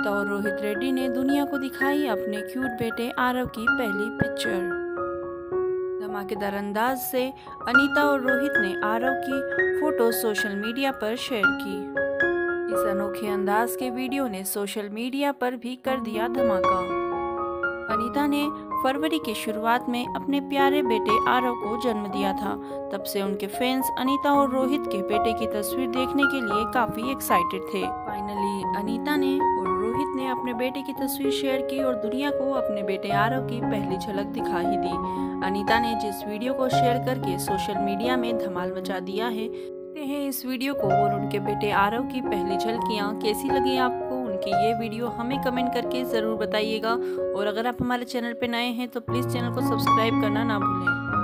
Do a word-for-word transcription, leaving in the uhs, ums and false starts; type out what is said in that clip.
अनीता और रोहित रेड्डी ने दुनिया को दिखाई अपने क्यूट बेटे आरव की पहली पिक्चर। धमाकेदार अंदाज से अनीता और रोहित ने आरव की फोटो सोशल मीडिया पर शेयर की। इस अनोखे अंदाज के वीडियो ने सोशल मीडिया पर भी कर दिया धमाका। अनीता ने फरवरी की शुरुआत में अपने प्यारे बेटे आरव को जन्म दिया था। तब से उनके फैंस अनीता और रोहित के बेटे की तस्वीर देखने के लिए काफी एक्साइटेड थे। फाइनली अनीता ने और रोहित ने अपने बेटे की तस्वीर शेयर की और दुनिया को अपने बेटे आरव की पहली झलक दिखा ही दी। अनीता ने जिस वीडियो को शेयर करके सोशल मीडिया में धमाल मचा दिया है, देखते हैं इस वीडियो को और उनके बेटे आरव की पहली झलकियाँ कैसी लगी आपको। कि ये वीडियो हमें कमेंट करके ज़रूर बताइएगा और अगर आप हमारे चैनल पर नए हैं तो प्लीज़ चैनल को सब्सक्राइब करना ना भूलें।